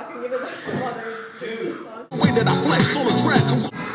not gonna give it back to mother. Dude. The way that I flex on the track.